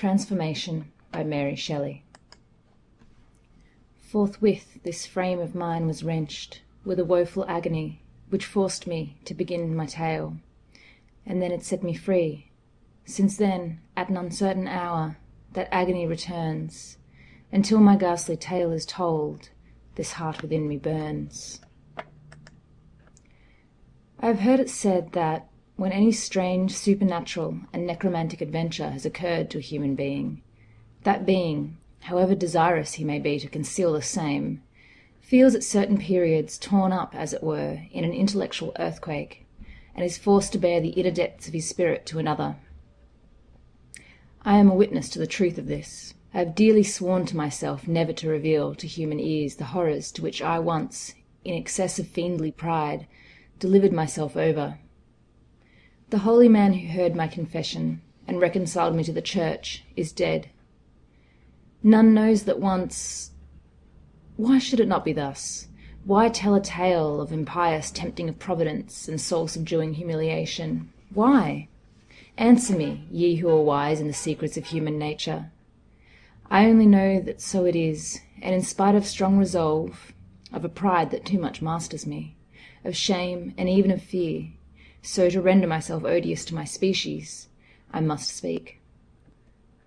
Transformation by Mary Shelley. Forthwith this frame of mine was wrenched with a woeful agony which forced me to begin my tale, and then it set me free. Since then, at an uncertain hour, that agony returns. Until my ghastly tale is told, this heart within me burns. I have heard it said that when any strange supernatural and necromantic adventure has occurred to a human being, that being, however desirous he may be to conceal the same, feels at certain periods torn up, as it were, in an intellectual earthquake, and is forced to bear the inner depths of his spirit to another. I am a witness to the truth of this. I have dearly sworn to myself never to reveal to human ears the horrors to which I once, in excess of fiendly pride, delivered myself over. The holy man who heard my confession and reconciled me to the church is dead. None knows that once... Why should it not be thus? Why tell a tale of impious tempting of providence and soul-subduing humiliation? Why? Answer me, ye who are wise in the secrets of human nature. I only know that so it is, and in spite of strong resolve, of a pride that too much masters me, of shame and even of fear, so to render myself odious to my species, I must speak.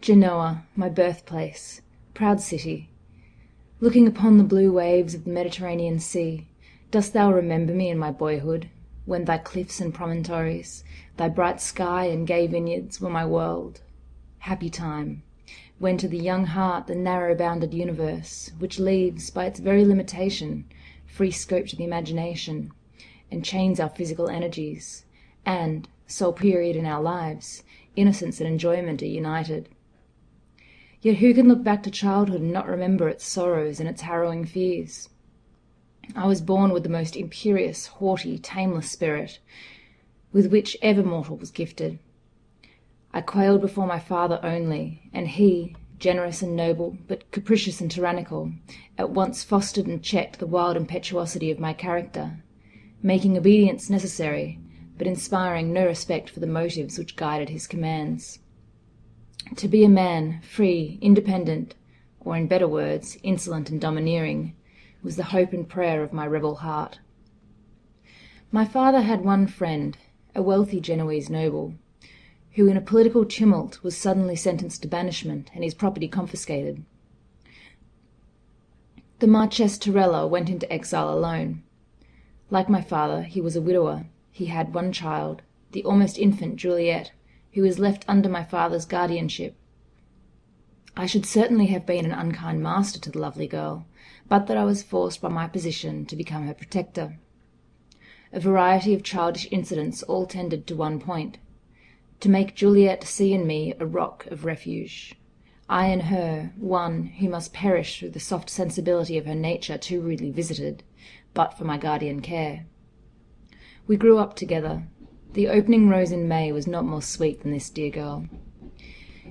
Genoa, my birthplace, proud city, looking upon the blue waves of the Mediterranean Sea, dost thou remember me in my boyhood, when thy cliffs and promontories, thy bright sky and gay vineyards were my world? Happy time, when to the young heart the narrow-bounded universe, which leaves, by its very limitation, free scope to the imagination, and chains our physical energies, and, sole period in our lives, innocence and enjoyment are united. Yet who can look back to childhood and not remember its sorrows and its harrowing fears? I was born with the most imperious, haughty, tameless spirit, with which ever mortal was gifted. I quailed before my father only, and he, generous and noble, but capricious and tyrannical, at once fostered and checked the wild impetuosity of my character, making obedience necessary, but inspiring no respect for the motives which guided his commands. To be a man, free, independent, or in better words, insolent and domineering, was the hope and prayer of my rebel heart. My father had one friend, a wealthy Genoese noble, who in a political tumult was suddenly sentenced to banishment and his property confiscated. The Marchese Torella went into exile alone. Like my father, he was a widower. He had one child, the almost infant Juliet, who was left under my father's guardianship. I should certainly have been an unkind master to the lovely girl, but that I was forced by my position to become her protector. A variety of childish incidents all tended to one point, to make Juliet see in me a rock of refuge. I in her, one who must perish through the soft sensibility of her nature too rudely visited, but for my guardian care. We grew up together. The opening rose in May was not more sweet than this dear girl.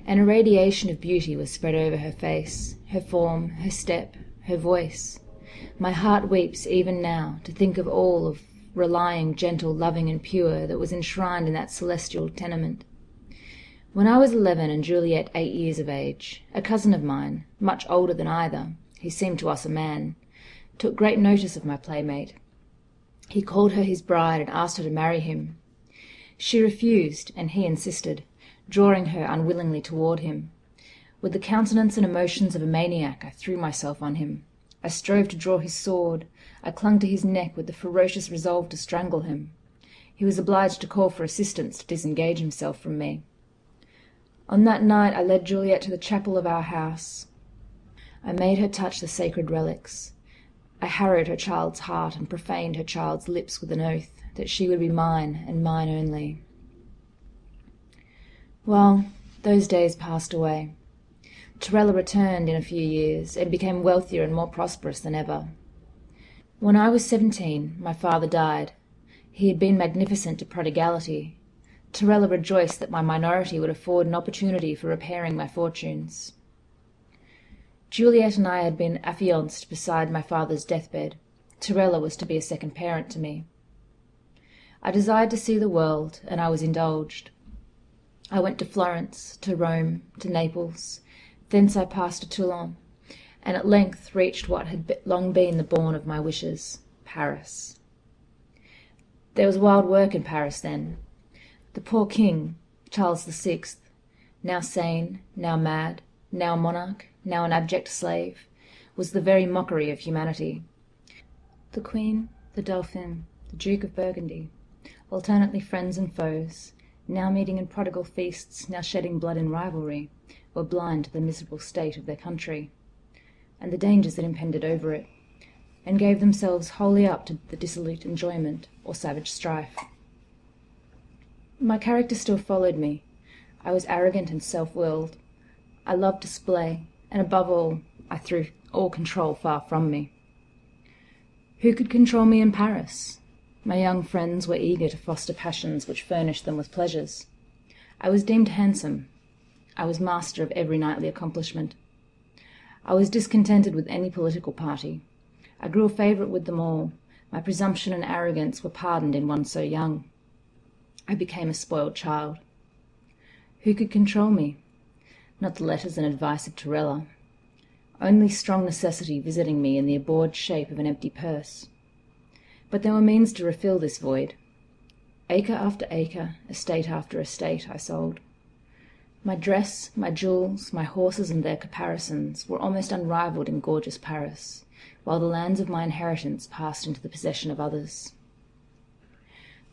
An irradiation of beauty was spread over her face, her form, her step, her voice. My heart weeps even now to think of all of relying, gentle, loving and pure that was enshrined in that celestial tenement. When I was 11 and Juliet 8 years of age, a cousin of mine, much older than either, who seemed to us a man, took great notice of my playmate. He called her his bride and asked her to marry him. She refused, and he insisted, drawing her unwillingly toward him. With the countenance and emotions of a maniac, I threw myself on him. I strove to draw his sword. I clung to his neck with the ferocious resolve to strangle him. He was obliged to call for assistance to disengage himself from me. On that night I led Juliet to the chapel of our house. I made her touch the sacred relics. I harrowed her child's heart and profaned her child's lips with an oath that she would be mine and mine only. Well, those days passed away. Torella returned in a few years and became wealthier and more prosperous than ever. When I was 17, my father died. He had been magnificent to prodigality. Torella rejoiced that my minority would afford an opportunity for repairing my fortunes. Juliet and I had been affianced beside my father's deathbed. Torella was to be a second parent to me. I desired to see the world, and I was indulged. I went to Florence, to Rome, to Naples. Thence I passed to Toulon, and at length reached what had long been the bourne of my wishes, Paris. There was wild work in Paris then. The poor king, Charles VI, now sane, now mad, now a monarch, now an abject slave, was the very mockery of humanity. The Queen, the Dauphin, the Duke of Burgundy, alternately friends and foes, now meeting in prodigal feasts, now shedding blood in rivalry, were blind to the miserable state of their country, and the dangers that impended over it, and gave themselves wholly up to the dissolute enjoyment or savage strife. My character still followed me. I was arrogant and self-willed. I loved display, and above all, I threw all control far from me. Who could control me in Paris? My young friends were eager to foster passions which furnished them with pleasures. I was deemed handsome. I was master of every nightly accomplishment. I was discontented with any political party. I grew a favourite with them all. My presumption and arrogance were pardoned in one so young. I became a spoiled child. Who could control me? Not the letters and advice of Torella. Only strong necessity visiting me in the abhorred shape of an empty purse. But there were means to refill this void. Acre after acre, estate after estate, I sold. My dress, my jewels, my horses and their caparisons were almost unrivalled in gorgeous Paris, while the lands of my inheritance passed into the possession of others.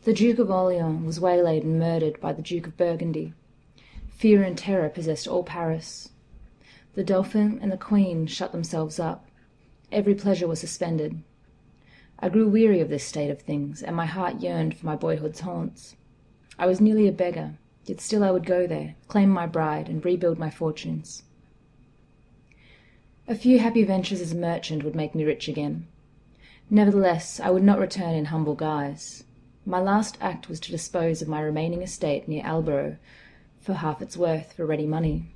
The Duke of Orleans was waylaid and murdered by the Duke of Burgundy. Fear and terror possessed all Paris. The Dauphin and the Queen shut themselves up. Every pleasure was suspended. I grew weary of this state of things, and my heart yearned for my boyhood's haunts. I was nearly a beggar, yet still I would go there, claim my bride, and rebuild my fortunes. A few happy ventures as a merchant would make me rich again. Nevertheless, I would not return in humble guise. My last act was to dispose of my remaining estate near Alborough for half its worth for ready money.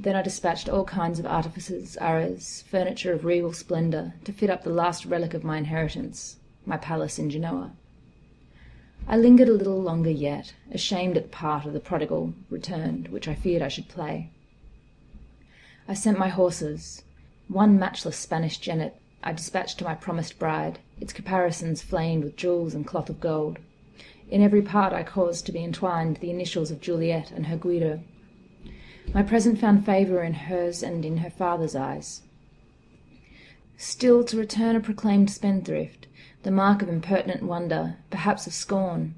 Then I dispatched all kinds of artifices, arras, furniture of regal splendour, to fit up the last relic of my inheritance, my palace in Genoa. I lingered a little longer yet, ashamed at the part of the prodigal returned, which I feared I should play. I sent my horses. One matchless Spanish jennet I dispatched to my promised bride, its caparisons flamed with jewels and cloth of gold. In every part I caused to be entwined the initials of Juliet and her Guido. My present found favour in hers and in her father's eyes. Still, to return a proclaimed spendthrift, the mark of impertinent wonder, perhaps of scorn,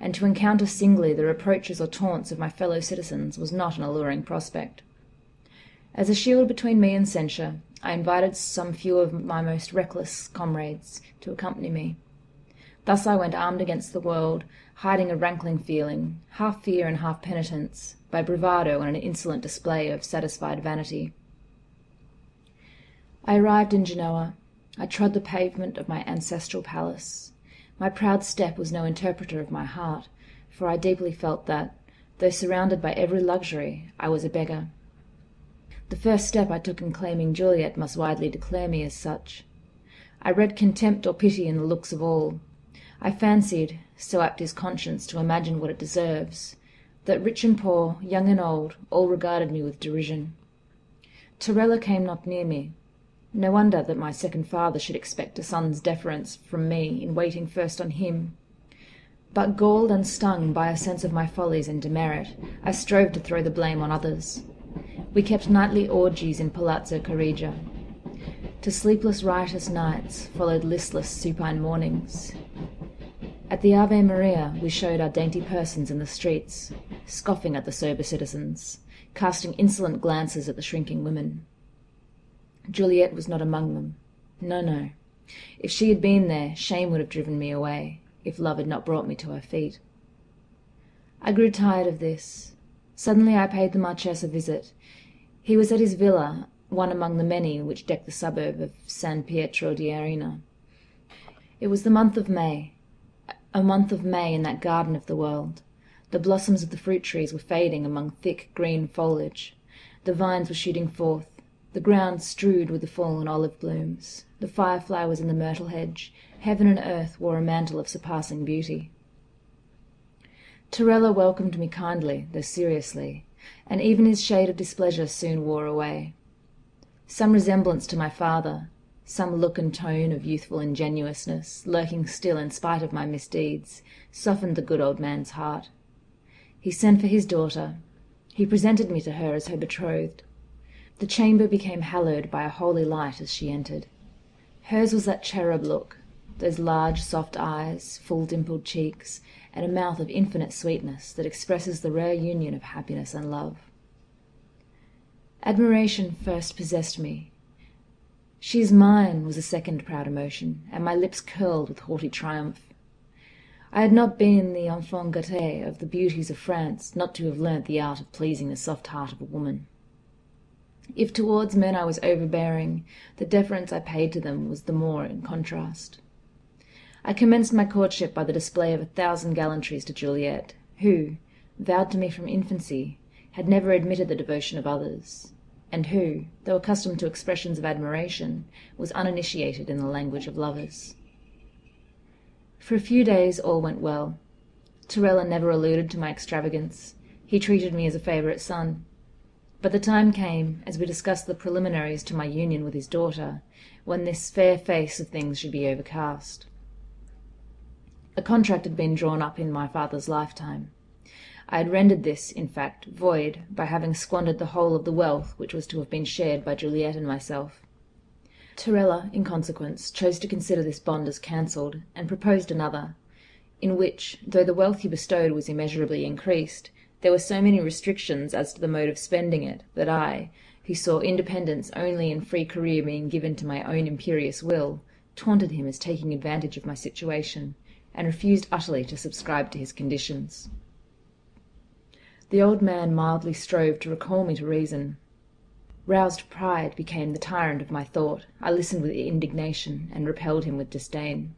and to encounter singly the reproaches or taunts of my fellow citizens was not an alluring prospect. As a shield between me and censure, I invited some few of my most reckless comrades to accompany me. Thus I went armed against the world, hiding a rankling feeling, half fear and half penitence, by bravado and an insolent display of satisfied vanity. I arrived in Genoa. I trod the pavement of my ancestral palace. My proud step was no interpreter of my heart, for I deeply felt that, though surrounded by every luxury, I was a beggar. The first step I took in claiming Juliet must widely declare me as such. I read contempt or pity in the looks of all. I fancied, so apt is conscience to imagine what it deserves, that rich and poor, young and old, all regarded me with derision. Torella came not near me. No wonder that my second father should expect a son's deference from me in waiting first on him. But galled and stung by a sense of my follies and demerit, I strove to throw the blame on others. We kept nightly orgies in Palazzo Cariggia. To sleepless riotous nights followed listless supine mornings. At the Ave Maria we showed our dainty persons in the streets, scoffing at the sober citizens, casting insolent glances at the shrinking women. Juliet was not among them. No, no. If she had been there, shame would have driven me away, if love had not brought me to her feet. I grew tired of this. Suddenly I paid the Marchese a visit. He was at his villa, one among the many which decked the suburb of San Pietro di Arena. It was the month of May. A month of May in that garden of the world. The blossoms of the fruit trees were fading among thick green foliage. The vines were shooting forth, the ground strewed with the fallen olive blooms. The firefly was in the myrtle hedge. Heaven and earth wore a mantle of surpassing beauty. Torella welcomed me kindly, though seriously, and even his shade of displeasure soon wore away. Some resemblance to my father, some look and tone of youthful ingenuousness, lurking still in spite of my misdeeds, softened the good old man's heart. He sent for his daughter. He presented me to her as her betrothed. The chamber became hallowed by a holy light as she entered. Hers was that cherub look, those large soft eyes, full dimpled cheeks, and a mouth of infinite sweetness that expresses the rare union of happiness and love. Admiration first possessed me. "She is mine," was the second proud emotion, and my lips curled with haughty triumph. I had not been the enfant gâté of the beauties of France not to have learnt the art of pleasing the soft heart of a woman. If towards men I was overbearing, the deference I paid to them was the more in contrast. I commenced my courtship by the display of 1,000 gallantries to Juliet, who, vowed to me from infancy, had never admitted the devotion of others, and who, though accustomed to expressions of admiration, was uninitiated in the language of lovers. For a few days all went well. Torella never alluded to my extravagance. He treated me as a favourite son. But the time came, as we discussed the preliminaries to my union with his daughter, when this fair face of things should be overcast. A contract had been drawn up in my father's lifetime. I had rendered this, in fact, void by having squandered the whole of the wealth which was to have been shared by Juliet and myself. Torella, in consequence, chose to consider this bond as cancelled, and proposed another, in which, though the wealth he bestowed was immeasurably increased, there were so many restrictions as to the mode of spending it, that I, who saw independence only in free career being given to my own imperious will, taunted him as taking advantage of my situation, and refused utterly to subscribe to his conditions. The old man mildly strove to recall me to reason. Roused pride became the tyrant of my thought. I listened with indignation, and repelled him with disdain.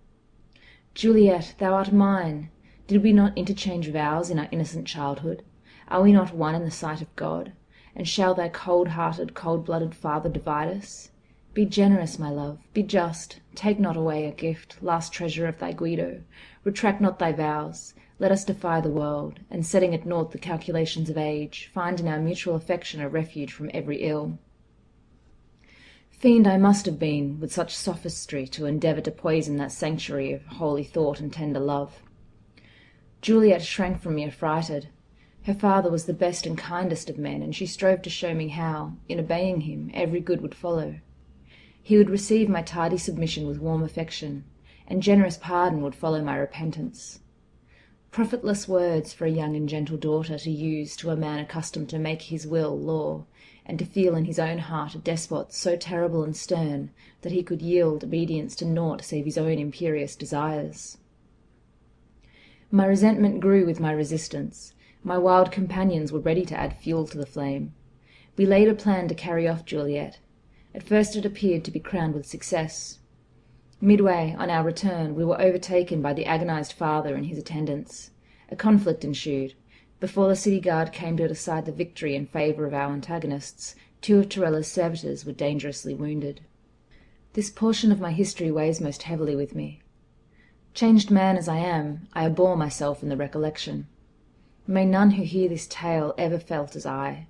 "Juliet, thou art mine. Did we not interchange vows in our innocent childhood? Are we not one in the sight of God? And shall thy cold-hearted, cold-blooded father divide us? Be generous, my love, be just, take not away a gift, last treasure of thy Guido, retract not thy vows, let us defy the world, and setting at naught the calculations of age, find in our mutual affection a refuge from every ill." Fiend I must have been, with such sophistry, to endeavour to poison that sanctuary of holy thought and tender love. Juliet shrank from me affrighted. Her father was the best and kindest of men, and she strove to show me how, in obeying him, every good would follow. He would receive my tardy submission with warm affection, and generous pardon would follow my repentance. Profitless words for a young and gentle daughter to use to a man accustomed to make his will law, and to feel in his own heart a despot so terrible and stern that he could yield obedience to naught save his own imperious desires. My resentment grew with my resistance. My wild companions were ready to add fuel to the flame. We laid a plan to carry off Juliet. At first it appeared to be crowned with success. Midway, on our return, we were overtaken by the agonized father and his attendants. A conflict ensued. Before the city guard came to decide the victory in favour of our antagonists, two of Torella's servitors were dangerously wounded. This portion of my history weighs most heavily with me. Changed man as I am, I abhor myself in the recollection. May none who hear this tale ever felt as I.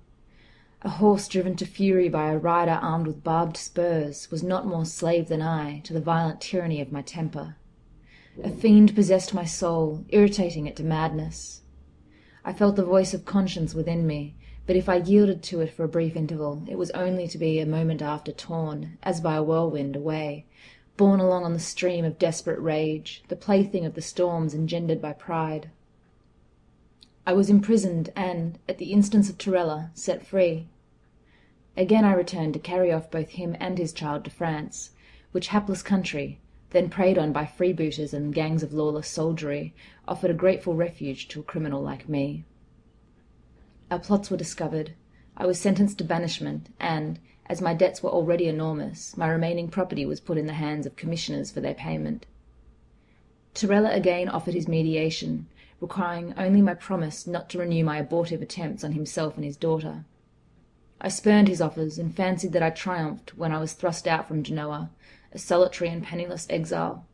A horse driven to fury by a rider armed with barbed spurs was not more slave than I to the violent tyranny of my temper. A fiend possessed my soul, irritating it to madness. I felt the voice of conscience within me, but if I yielded to it for a brief interval, it was only to be a moment after torn, as by a whirlwind, away, borne along on the stream of desperate rage, the plaything of the storms engendered by pride. I was imprisoned and, at the instance of Torella, set free. Again I returned to carry off both him and his child to France, which hapless country, then preyed on by freebooters and gangs of lawless soldiery, offered a grateful refuge to a criminal like me. Our plots were discovered. I was sentenced to banishment, and, as my debts were already enormous, my remaining property was put in the hands of commissioners for their payment. Torella again offered his mediation, requiring only my promise not to renew my abortive attempts on himself and his daughter. I spurned his offers, and fancied that I triumphed when I was thrust out from Genoa, a solitary and penniless exile.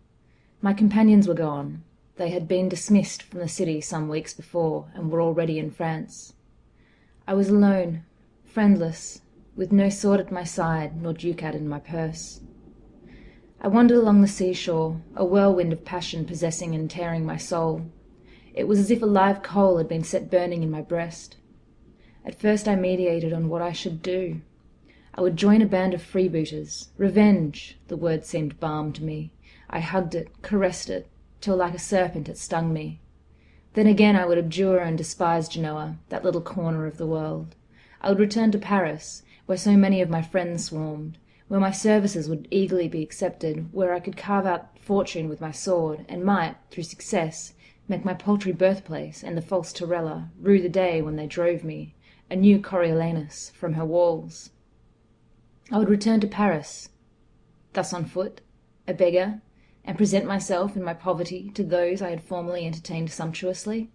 My companions were gone. They had been dismissed from the city some weeks before, and were already in France. I was alone, friendless, with no sword at my side, nor ducat in my purse. I wandered along the seashore, a whirlwind of passion possessing and tearing my soul. It was as if a live coal had been set burning in my breast. At first I meditated on what I should do. I would join a band of freebooters. Revenge, the word seemed balm to me. I hugged it, caressed it, till like a serpent it stung me. Then again I would abjure and despise Genoa, that little corner of the world. I would return to Paris, where so many of my friends swarmed, where my services would eagerly be accepted, where I could carve out fortune with my sword, and might, through success, make my paltry birthplace and the false Torella rue the day when they drove me, a new Coriolanus, from her walls. I would return to Paris, thus on foot, a beggar, and present myself in my poverty to those I had formerly entertained sumptuously.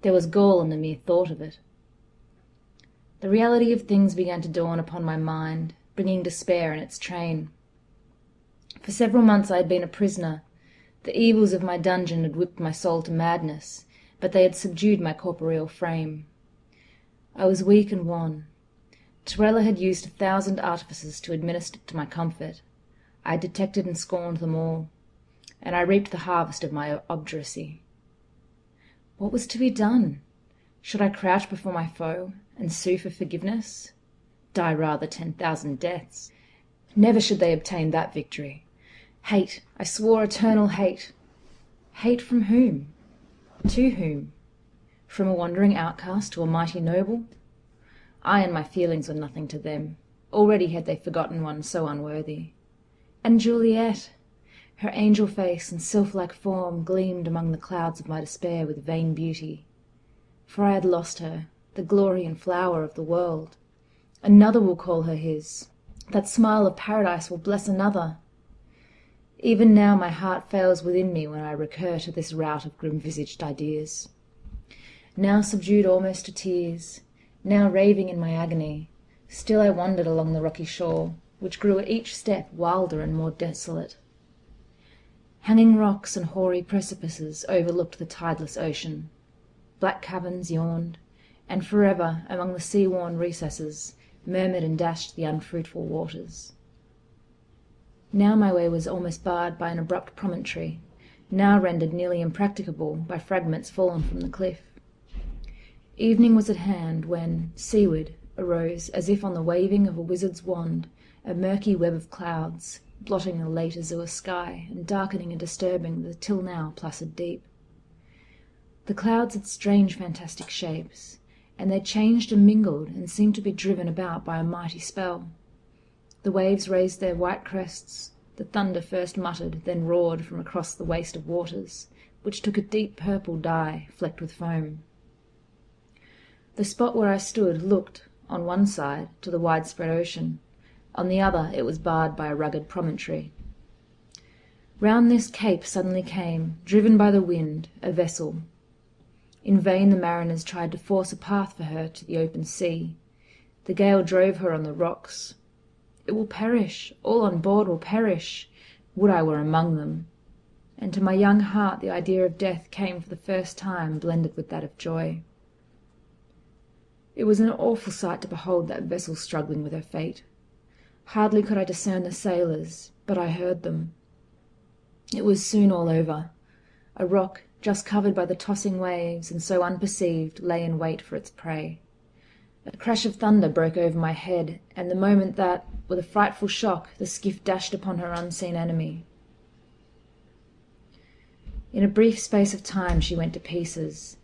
There was gall in the mere thought of it. The reality of things began to dawn upon my mind, bringing despair in its train. For several months I had been a prisoner. The evils of my dungeon had whipped my soul to madness, but they had subdued my corporeal frame. I was weak and wan. Torella had used 1,000 artifices to administer to my comfort. I detected and scorned them all, and I reaped the harvest of my obduracy. What was to be done? Should I crouch before my foe and sue for forgiveness? Die rather 10,000 deaths. Never should they obtain that victory. Hate, I swore eternal hate. Hate from whom? To whom? From a wandering outcast to a mighty noble? I and my feelings were nothing to them. Already had they forgotten one so unworthy. And Juliet! Her angel face and sylph-like form gleamed among the clouds of my despair with vain beauty. For I had lost her, the glory and flower of the world. Another will call her his. That smile of paradise will bless another. Even now my heart fails within me when I recur to this rout of grim-visaged ideas. Now subdued almost to tears, now raving in my agony, still I wandered along the rocky shore, which grew at each step wilder and more desolate. Hanging rocks and hoary precipices overlooked the tideless ocean. Black caverns yawned, and forever among the sea-worn recesses murmured and dashed the unfruitful waters. Now my way was almost barred by an abrupt promontory, now rendered nearly impracticable by fragments fallen from the cliff. Evening was at hand when, seaward, arose, as if on the waving of a wizard's wand, a murky web of clouds, blotting the late azure sky and darkening and disturbing the till now placid deep. The clouds had strange fantastic shapes, and they changed and mingled and seemed to be driven about by a mighty spell. The waves raised their white crests, the thunder first muttered, then roared from across the waste of waters, which took a deep purple dye, flecked with foam. The spot where I stood looked, on one side, to the widespread ocean, on the other it was barred by a rugged promontory. Round this cape suddenly came, driven by the wind, a vessel. In vain the mariners tried to force a path for her to the open sea. The gale drove her on the rocks. It will perish, all on board will perish, would I were among them. And to my young heart the idea of death came for the first time, blended with that of joy. It was an awful sight to behold that vessel struggling with her fate. Hardly could I discern the sailors, but I heard them. It was soon all over. A rock, just covered by the tossing waves, and so unperceived, lay in wait for its prey. A crash of thunder broke over my head, and the moment that, with a frightful shock, the skiff dashed upon her unseen enemy. In a brief space of time she went to pieces.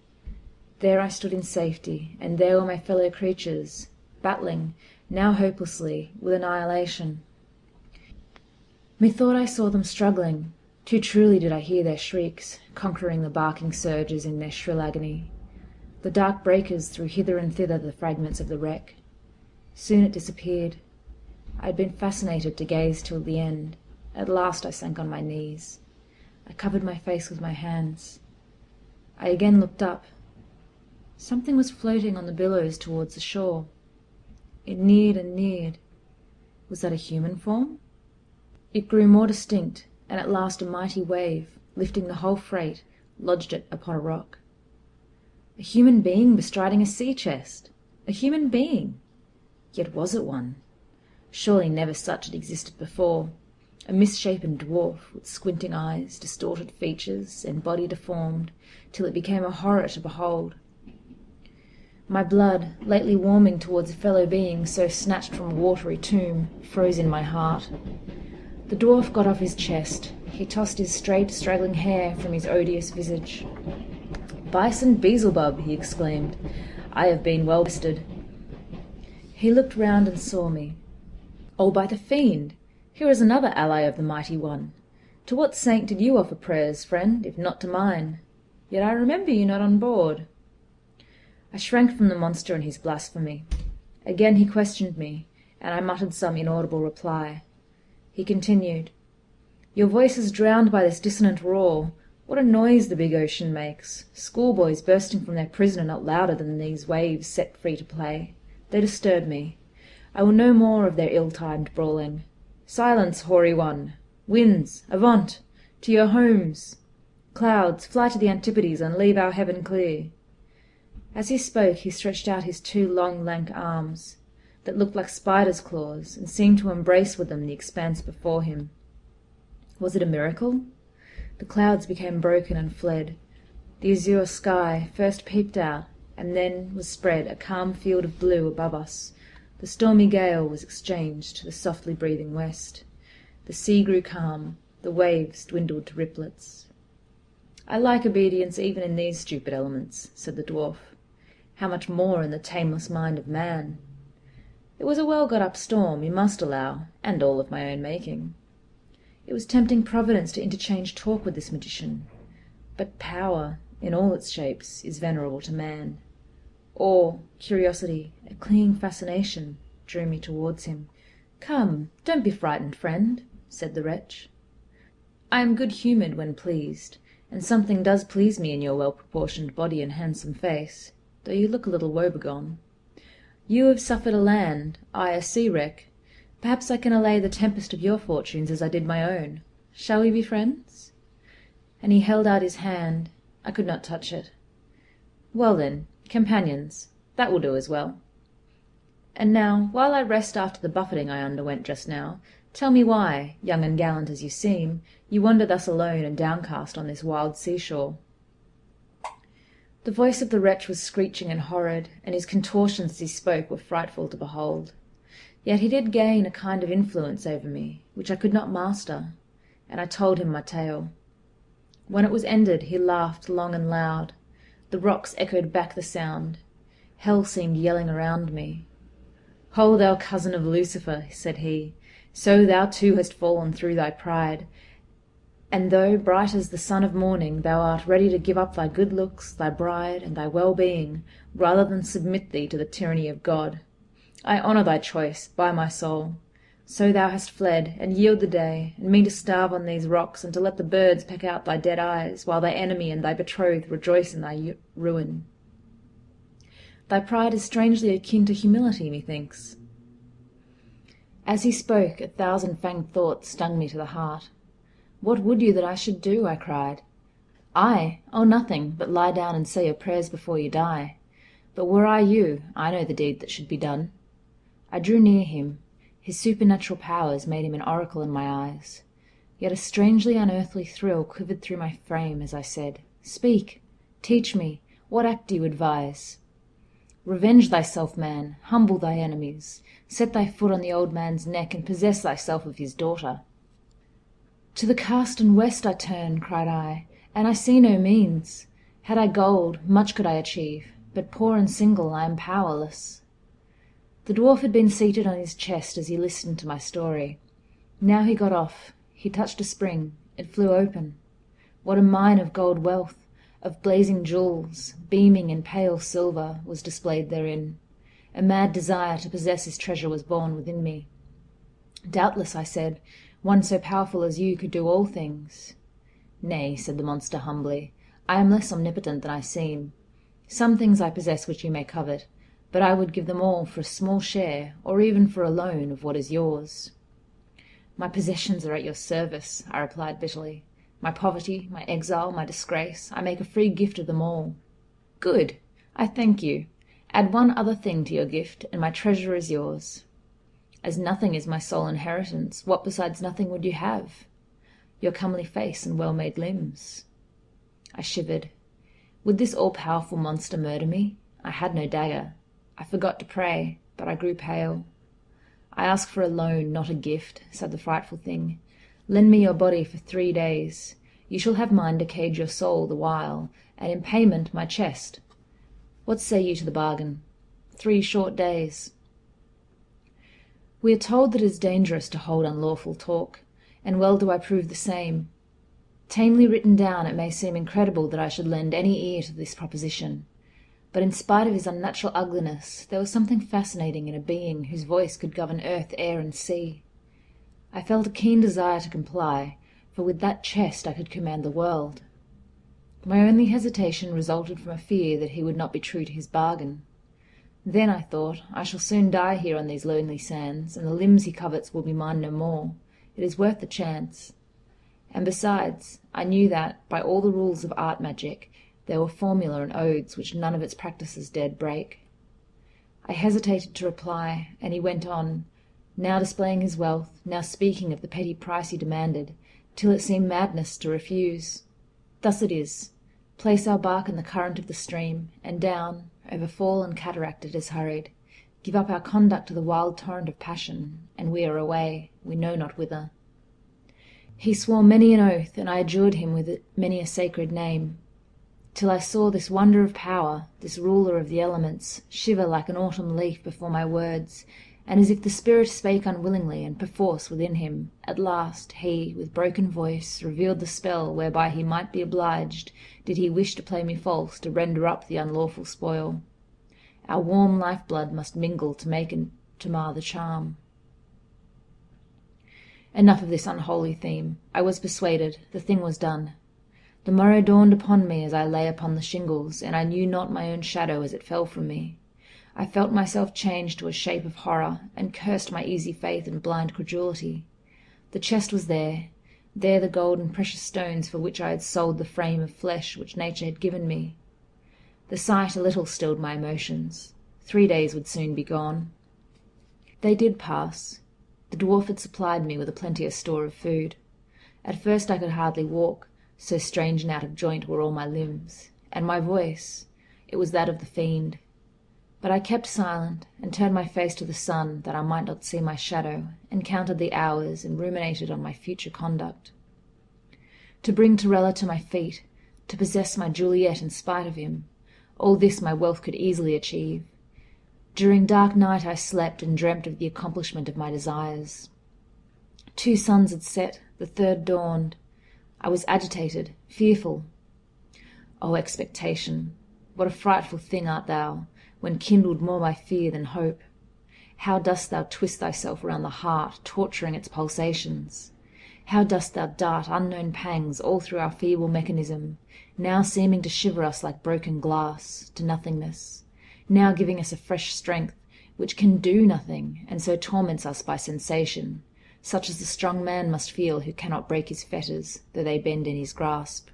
There I stood in safety, and there were my fellow creatures, battling, now hopelessly, with annihilation. Methought I saw them struggling. Too truly did I hear their shrieks, conquering the barking surges in their shrill agony. The dark breakers threw hither and thither the fragments of the wreck. Soon it disappeared. I had been fascinated to gaze till the end. At last I sank on my knees. I covered my face with my hands. I again looked up. Something was floating on the billows towards the shore. It neared and neared. Was that a human form? It grew more distinct, and at last a mighty wave, lifting the whole freight, lodged it upon a rock. A human being bestriding a sea-chest! A human being! Yet was it one? Surely never such had existed before. A misshapen dwarf with squinting eyes, distorted features, and body deformed, till it became a horror to behold. My blood, lately warming towards a fellow being so snatched from a watery tomb, froze in my heart. The dwarf got off his chest. He tossed his straight, straggling hair from his odious visage. "Bison Beelzebub!" he exclaimed. "I have been well bested." He looked round and saw me. "Oh, by the fiend! Here is another ally of the mighty one. To what saint did you offer prayers, friend, if not to mine? Yet I remember you not on board." I shrank from the monster and his blasphemy. Again he questioned me, and I muttered some inaudible reply. He continued, "Your voice is drowned by this dissonant roar. What a noise the big ocean makes! Schoolboys bursting from their prison are not louder than these waves set free to play. They disturb me. I will know more of their ill-timed brawling. Silence, hoary one! Winds, avaunt! To your homes! Clouds, fly to the antipodes and leave our heaven clear!" As he spoke, he stretched out his two long, lank arms, that looked like spiders' claws, and seemed to embrace with them the expanse before him. Was it a miracle? The clouds became broken and fled. The azure sky first peeped out, and then was spread a calm field of blue above us. The stormy gale was exchanged to the softly breathing west. The sea grew calm. The waves dwindled to ripplets. "I like obedience even in these stupid elements," said the dwarf. "How much more in the tameless mind of man! It was a well-got-up storm, you must allow, and all of my own making." It was tempting Providence to interchange talk with this magician. But power, in all its shapes, is venerable to man. Awe, curiosity, a clinging fascination, drew me towards him. "Come, don't be frightened, friend," said the wretch. "I am good-humoured when pleased, and something does please me in your well-proportioned body and handsome face, though you look a little woebegone. You have suffered a land, I a sea-wreck. Perhaps I can allay the tempest of your fortunes as I did my own. Shall we be friends?" And he held out his hand. I could not touch it. "Well then, companions, that will do as well. And now, while I rest after the buffeting I underwent just now, tell me why, young and gallant as you seem, you wander thus alone and downcast on this wild seashore." The voice of the wretch was screeching and horrid, and his contortions as he spoke were frightful to behold. Yet he did gain a kind of influence over me, which I could not master, and I told him my tale. When it was ended, he laughed long and loud. The rocks echoed back the sound. Hell seemed yelling around me. "Ho, thou cousin of Lucifer," said he, "so thou too hast fallen through thy pride, and though bright as the sun of morning, thou art ready to give up thy good looks, thy bride, and thy well-being, rather than submit thee to the tyranny of God. I honour thy choice, by my soul. So thou hast fled, and yield the day, and me to starve on these rocks, and to let the birds peck out thy dead eyes, while thy enemy and thy betrothed rejoice in thy ruin. Thy pride is strangely akin to humility, methinks." As he spoke, a thousand fanged thoughts stung me to the heart. "What would you that I should do?" I cried. "I? Oh, nothing, but lie down and say your prayers before you die. But were I you, I know the deed that should be done." I drew near him. His supernatural powers made him an oracle in my eyes. Yet a strangely unearthly thrill quivered through my frame as I said, "Speak, teach me, what act do you advise?" "Revenge thyself, man, humble thy enemies, set thy foot on the old man's neck, and possess thyself of his daughter." "To the Castan West I turn," cried I, "and I see no means. Had I gold, much could I achieve, but poor and single I am powerless." The dwarf had been seated on his chest as he listened to my story. Now he got off. He touched a spring. It flew open. What a mine of gold wealth, of blazing jewels, beaming in pale silver, was displayed therein. A mad desire to possess his treasure was born within me. "Doubtless," I said, "one so powerful as you could do all things." "Nay," said the monster humbly, "I am less omnipotent than I seem. Some things I possess which you may covet, but I would give them all for a small share, or even for a loan, of what is yours." "My possessions are at your service," I replied bitterly. My poverty, my exile, my disgrace, I make a free gift of them all. Good, I thank you. Add one other thing to your gift, and my treasure is yours. As nothing is my sole inheritance, what besides nothing would you have? Your comely face and well-made limbs. I shivered. Would this all-powerful monster murder me? I had no dagger. I forgot to pray, but I grew pale. I ask for a loan, not a gift, said the frightful thing. Lend me your body for 3 days. You shall have mine to cage your soul the while, and in payment my chest. What say you to the bargain? 3 short days. We are told that it is dangerous to hold unlawful talk, and well do I prove the same. Tamely written down, it may seem incredible that I should lend any ear to this proposition. But in spite of his unnatural ugliness, there was something fascinating in a being whose voice could govern earth, air, and sea. I felt a keen desire to comply, for with that chest I could command the world. My only hesitation resulted from a fear that he would not be true to his bargain. Then, I thought, I shall soon die here on these lonely sands, and the limbs he covets will be mine no more. It is worth the chance. And besides, I knew that, by all the rules of art magic, there were formulae and odes which none of its practices dared break. I hesitated to reply, and he went on, now displaying his wealth, now speaking of the petty price he demanded, till it seemed madness to refuse. Thus it is. Place our bark in the current of the stream, and down, over fall and cataract it is hurried. Give up our conduct to the wild torrent of passion, and we are away, we know not whither. He swore many an oath, and I adjured him with many a sacred name, till I saw this wonder of power, this ruler of the elements, shiver like an autumn leaf before my words, and as if the spirit spake unwillingly and perforce within him, at last he, with broken voice, revealed the spell whereby he might be obliged, did he wish to play me false, to render up the unlawful spoil. Our warm life-blood must mingle to make and to mar the charm. Enough of this unholy theme. I was persuaded. The thing was done. The morrow dawned upon me as I lay upon the shingles, and I knew not my own shadow as it fell from me. I felt myself changed to a shape of horror, and cursed my easy faith and blind credulity. The chest was there, there the gold and precious stones for which I had sold the frame of flesh which nature had given me. The sight a little stilled my emotions. 3 days would soon be gone. They did pass. The dwarf had supplied me with a plenteous store of food. At first I could hardly walk, so strange and out of joint were all my limbs, and my voice, it was that of the fiend. But I kept silent, and turned my face to the sun, that I might not see my shadow, and counted the hours, and ruminated on my future conduct. To bring Torella to my feet, to possess my Juliet in spite of him, all this my wealth could easily achieve. During dark night I slept, and dreamt of the accomplishment of my desires. 2 suns had set, the 3rd dawned. I was agitated, fearful. Oh, expectation! What a frightful thing art thou! When kindled more by fear than hope. How dost thou twist thyself round the heart, torturing its pulsations? How dost thou dart unknown pangs all through our feeble mechanism, now seeming to shiver us like broken glass, to nothingness, now giving us a fresh strength, which can do nothing, and so torments us by sensation, such as the strong man must feel who cannot break his fetters, though they bend in his grasp.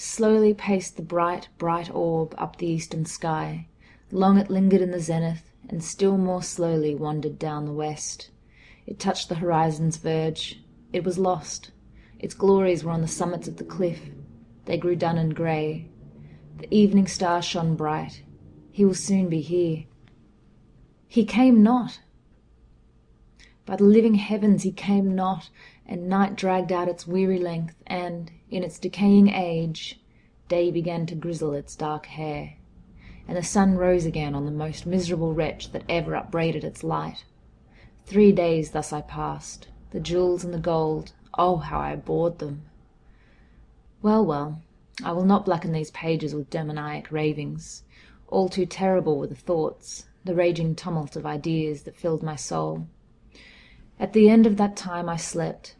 Slowly paced the bright, bright orb up the eastern sky. Long it lingered in the zenith, and still more slowly wandered down the west. It touched the horizon's verge. It was lost. Its glories were on the summits of the cliff. They grew dun and grey. The evening star shone bright. He will soon be here. He came not. By the living heavens he came not, and night dragged out its weary length, and, in its decaying age, day began to grizzle its dark hair, and the sun rose again on the most miserable wretch that ever upbraided its light. 3 days thus I passed. The jewels and the gold, oh, how I abhorred them! Well, well, I will not blacken these pages with demoniac ravings. All too terrible were the thoughts, the raging tumult of ideas that filled my soul. At the end of that time I slept.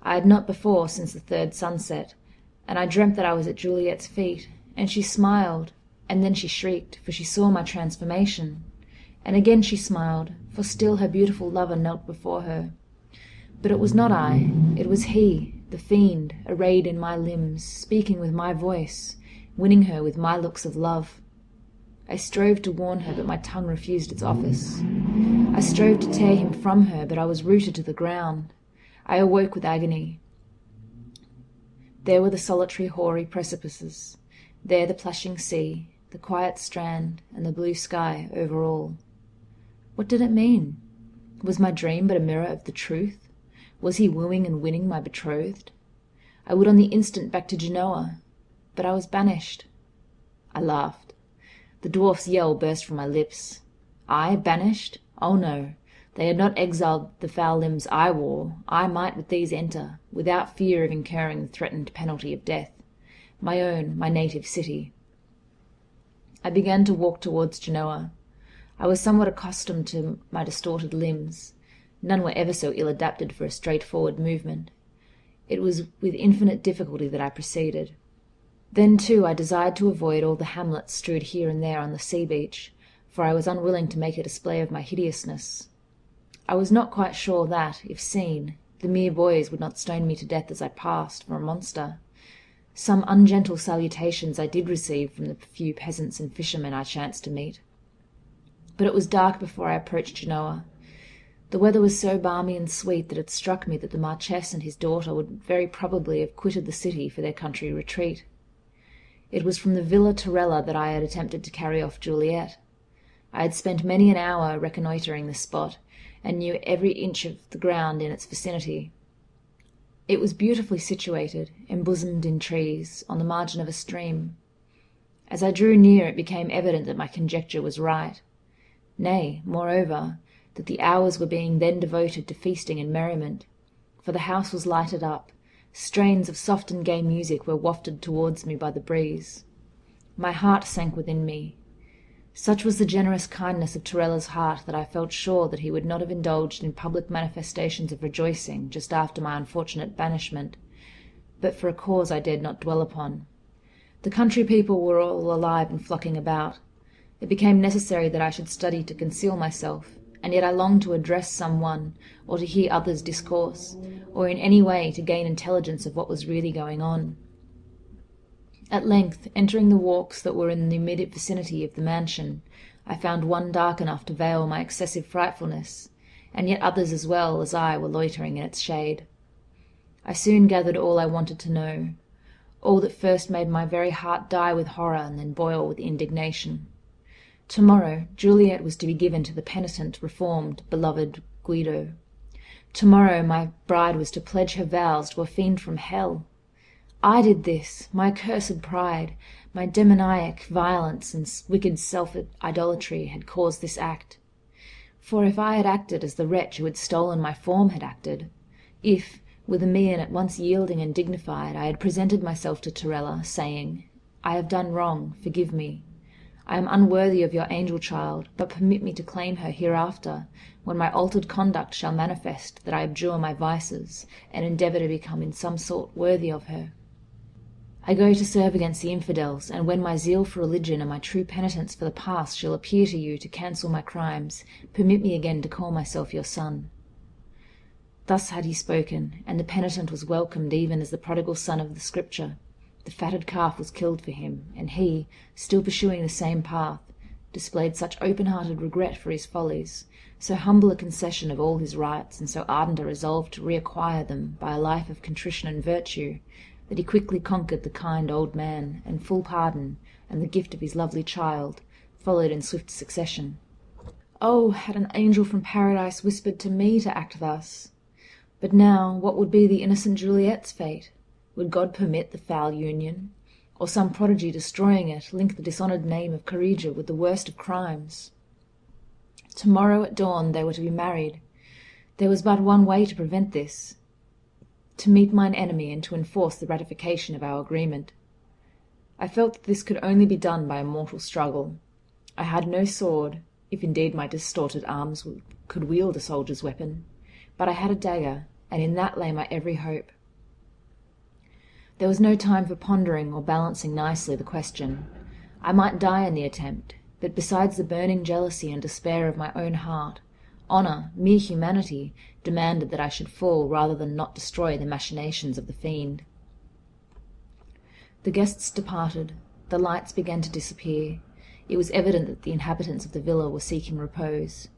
I had not before since the 3rd sunset, and I dreamt that I was at Juliet's feet, and she smiled, and then she shrieked, for she saw my transformation. And again she smiled, for still her beautiful lover knelt before her. But it was not I, it was he, the fiend, arrayed in my limbs, speaking with my voice, winning her with my looks of love. I strove to warn her, but my tongue refused its office. I strove to tear him from her, but I was rooted to the ground. I awoke with agony. There were the solitary hoary precipices, there the plashing sea, the quiet strand, and the blue sky over all. What did it mean? Was my dream but a mirror of the truth? Was he wooing and winning my betrothed? I would on the instant back to Genoa, but I was banished. I laughed. The dwarf's yell burst from my lips. I banished? Oh no! They had not exiled the foul limbs I wore. I might with these enter, without fear of incurring the threatened penalty of death. My own, my native city. I began to walk towards Genoa. I was somewhat accustomed to my distorted limbs. None were ever so ill-adapted for a straightforward movement. It was with infinite difficulty that I proceeded. Then, too, I desired to avoid all the hamlets strewed here and there on the sea-beach, for I was unwilling to make a display of my hideousness. I was not quite sure that, if seen, the mere boys would not stone me to death as I passed for a monster. Some ungentle salutations I did receive from the few peasants and fishermen I chanced to meet. But it was dark before I approached Genoa. The weather was so balmy and sweet that it struck me that the Marchese and his daughter would very probably have quitted the city for their country retreat. It was from the Villa Torella that I had attempted to carry off Juliet. I had spent many an hour reconnoitring the spot, and knew every inch of the ground in its vicinity. It was beautifully situated, embosomed in trees, on the margin of a stream. As I drew near, it became evident that my conjecture was right. Nay, moreover, that the hours were being then devoted to feasting and merriment, for the house was lighted up. Strains of soft and gay music were wafted towards me by the breeze. My heart sank within me. Such was the generous kindness of Torella's heart that I felt sure that he would not have indulged in public manifestations of rejoicing just after my unfortunate banishment, but for a cause I dared not dwell upon. The country people were all alive and flocking about. It became necessary that I should study to conceal myself, and yet I longed to address some one, or to hear others discourse, or in any way to gain intelligence of what was really going on. At length, entering the walks that were in the immediate vicinity of the mansion, I found one dark enough to veil my excessive frightfulness, and yet others as well as I were loitering in its shade. I soon gathered all I wanted to know, all that first made my very heart die with horror and then boil with indignation. Tomorrow, Juliet was to be given to the penitent, reformed, beloved Guido. Tomorrow my bride was to pledge her vows to a fiend from hell. I did this, my cursed pride, my demoniac violence and wicked self-idolatry had caused this act. For if I had acted as the wretch who had stolen my form had acted, if, with a mien at once yielding and dignified, I had presented myself to Torella, saying, "I have done wrong, forgive me. I am unworthy of your angel child, but permit me to claim her hereafter, when my altered conduct shall manifest that I abjure my vices, and endeavour to become in some sort worthy of her. I go to serve against the infidels, and when my zeal for religion and my true penitence for the past shall appear to you to cancel my crimes, permit me again to call myself your son." Thus had he spoken, and the penitent was welcomed even as the prodigal son of the Scripture. The fatted calf was killed for him, and he, still pursuing the same path, displayed such open-hearted regret for his follies, so humble a concession of all his rights, and so ardent a resolve to reacquire them by a life of contrition and virtue, that he quickly conquered the kind old man, and full pardon, and the gift of his lovely child, followed in swift succession. Oh, had an angel from paradise whispered to me to act thus! But now, what would be the innocent Juliet's fate? Would God permit the foul union, or some prodigy destroying it, link the dishonoured name of Corregia with the worst of crimes? Tomorrow at dawn they were to be married. There was but one way to prevent this: to meet mine enemy and to enforce the ratification of our agreement. I felt that this could only be done by a mortal struggle. I had no sword, if indeed my distorted arms could wield a soldier's weapon, but I had a dagger, and in that lay my every hope. There was no time for pondering or balancing nicely the question. I might die in the attempt, but besides the burning jealousy and despair of my own heart, Honor, mere humanity, demanded that I should fall rather than not destroy the machinations of the fiend. The guests departed. The lights began to disappear. It was evident that the inhabitants of the villa were seeking repose.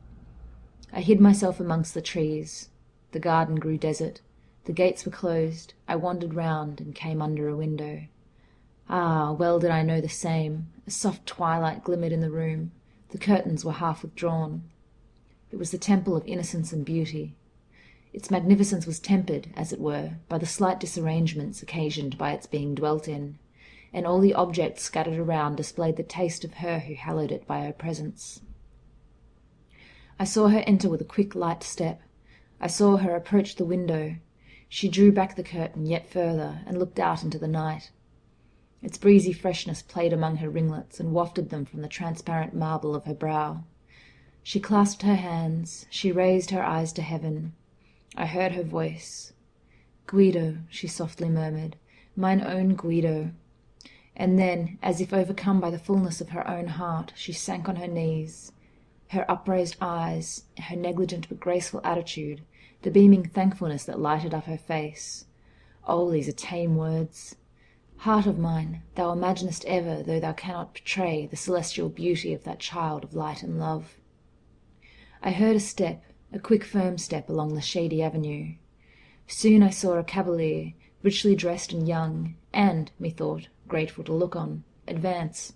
I hid myself amongst the trees. The garden grew desert. The gates were closed. I wandered round and came under a window. Ah, well did I know the same. A soft twilight glimmered in the room. The curtains were half withdrawn. It was the temple of innocence and beauty. Its magnificence was tempered, as it were, by the slight disarrangements occasioned by its being dwelt in, and all the objects scattered around displayed the taste of her who hallowed it by her presence. I saw her enter with a quick, light step. I saw her approach the window. She drew back the curtain yet further, and looked out into the night. Its breezy freshness played among her ringlets, and wafted them from the transparent marble of her brow. She clasped her hands. She raised her eyes to heaven. I heard her voice. "Guido," she softly murmured, "mine own Guido." And then, as if overcome by the fullness of her own heart, she sank on her knees. Her upraised eyes, her negligent but graceful attitude, the beaming thankfulness that lighted up her face. Oh, these are tame words. Heart of mine, thou imaginest ever, though thou cannot portray, the celestial beauty of that child of light and love. I heard a step, a quick firm step along the shady avenue. Soon I saw a cavalier, richly dressed and young, and, methought, grateful to look on, advance.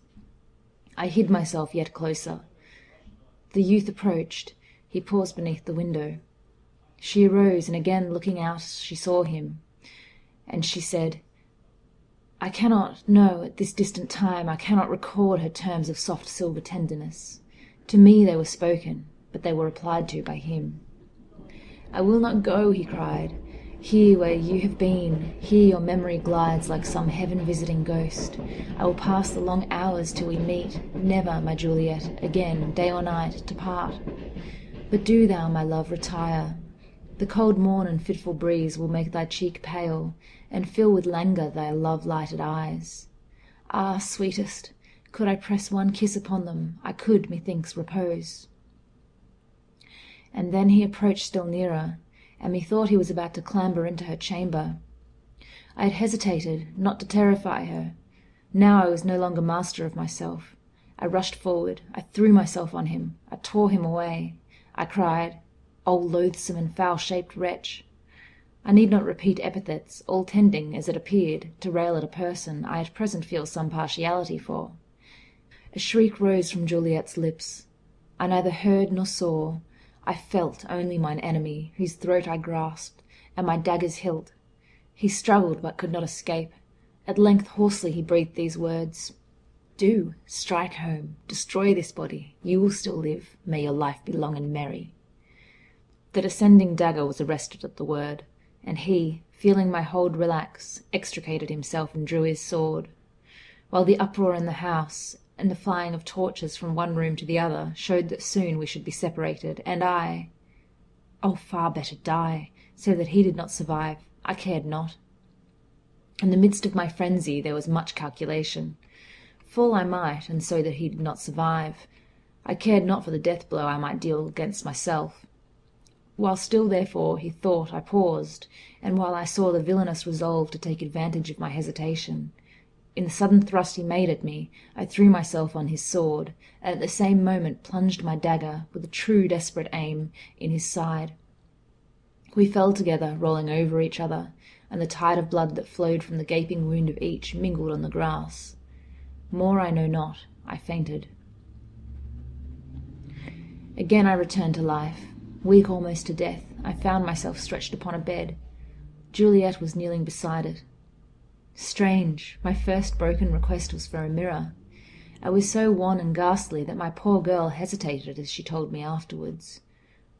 I hid myself yet closer. The youth approached. He paused beneath the window. She arose, and again looking out, she saw him, and she said, "I cannot, no, at this distant time, I cannot record her terms of soft silver tenderness. To me they were spoken, but they were replied to by him. "I will not go," he cried, "here where you have been. Here your memory glides like some heaven-visiting ghost. I will pass the long hours till we meet, never, my Juliet, again, day or night, to part. But do thou, my love, retire. The cold morn and fitful breeze will make thy cheek pale, and fill with languor thy love-lighted eyes. Ah, sweetest, could I press one kiss upon them, I could, methinks, repose." And then he approached still nearer, and methought he was about to clamber into her chamber. I had hesitated, not to terrify her. Now I was no longer master of myself. I rushed forward. I threw myself on him. I tore him away. I cried, "O loathsome and foul-shaped wretch!" I need not repeat epithets, all tending, as it appeared, to rail at a person I at present feel some partiality for. A shriek rose from Juliet's lips. I neither heard nor saw. I felt only mine enemy, whose throat I grasped, and my dagger's hilt. He struggled, but could not escape. At length hoarsely he breathed these words, "Do, strike home, destroy this body, you will still live, may your life be long and merry." The descending dagger was arrested at the word, and he, feeling my hold relax, extricated himself and drew his sword. While the uproar in the house, and the flying of torches from one room to the other, showed that soon we should be separated, and I—oh, far better die, so that he did not survive, I cared not. In the midst of my frenzy there was much calculation. Fall I might, and so that he did not survive. I cared not for the death-blow I might deal against myself. While still, therefore, he thought, I paused, and while I saw the villainous resolve to take advantage of my hesitation, in the sudden thrust he made at me, I threw myself on his sword, and at the same moment plunged my dagger, with a true desperate aim, in his side. We fell together, rolling over each other, and the tide of blood that flowed from the gaping wound of each mingled on the grass. More I know not. I fainted. Again I returned to life. Weak almost to death, I found myself stretched upon a bed. Juliet was kneeling beside it. Strange, my first broken request was for a mirror. I was so wan and ghastly that my poor girl hesitated, as she told me afterwards.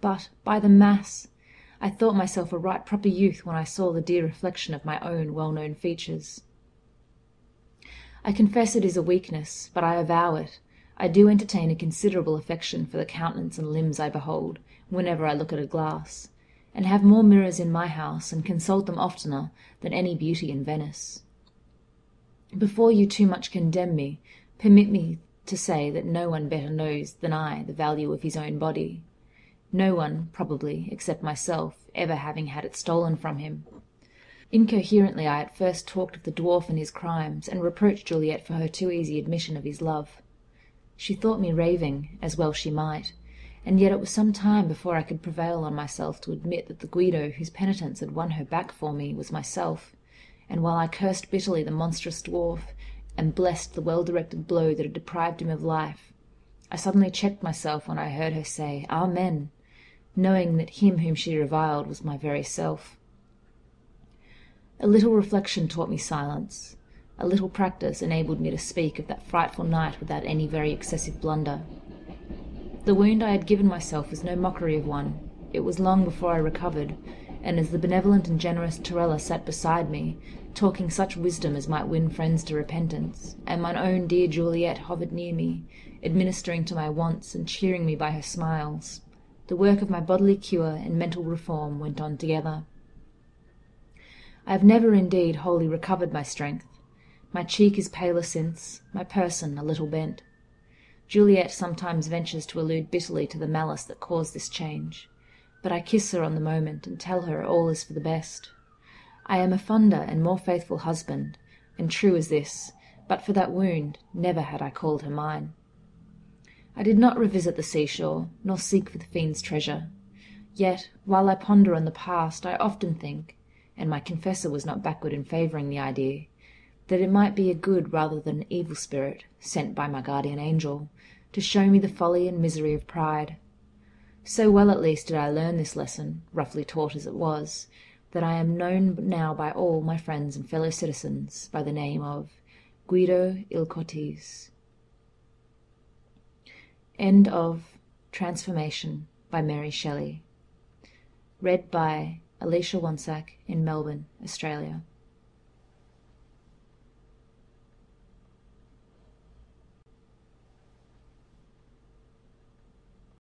But, by the mass, I thought myself a right proper youth when I saw the dear reflection of my own well-known features. I confess it is a weakness, but I avow it. I do entertain a considerable affection for the countenance and limbs I behold, whenever I look at a glass, and have more mirrors in my house, and consult them oftener, than any beauty in Venice. Before you too much condemn me, permit me to say that no one better knows than I the value of his own body. no one, probably, except myself, ever having had it stolen from him. Incoherently I at first talked of the dwarf and his crimes, and reproached Juliet for her too easy admission of his love. She thought me raving, as well she might, and yet it was some time before I could prevail on myself to admit that the Guido whose penitence had won her back for me was myself, and while I cursed bitterly the monstrous dwarf, and blessed the well-directed blow that had deprived him of life, I suddenly checked myself when I heard her say, "Amen," knowing that him whom she reviled was my very self. A little reflection taught me silence. A little practice enabled me to speak of that frightful night without any very excessive blunder. The wound I had given myself was no mockery of one. It was long before I recovered, and as the benevolent and generous Torella sat beside me, talking such wisdom as might win friends to repentance, and mine own dear Juliet hovered near me, administering to my wants and cheering me by her smiles, the work of my bodily cure and mental reform went on together. I have never indeed wholly recovered my strength. My cheek is paler since, my person a little bent. Juliet sometimes ventures to allude bitterly to the malice that caused this change, but I kiss her on the moment and tell her all is for the best. I am a fonder and more faithful husband, and true as this, but for that wound never had I called her mine. I did not revisit the seashore, nor seek for the fiend's treasure. Yet, while I ponder on the past, I often think, and my confessor was not backward in favouring the idea, that it might be a good rather than an evil spirit, sent by my guardian angel, to show me the folly and misery of pride. So well at least did I learn this lesson, roughly taught as it was, that I am known now by all my friends and fellow citizens by the name of Guido il Cortese. End of Transformation by Mary Shelley. Read by Alicia Wonsack in Melbourne, Australia.